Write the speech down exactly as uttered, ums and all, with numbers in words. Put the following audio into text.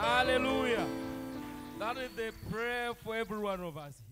Hallelujah. That is the prayer for every one of us.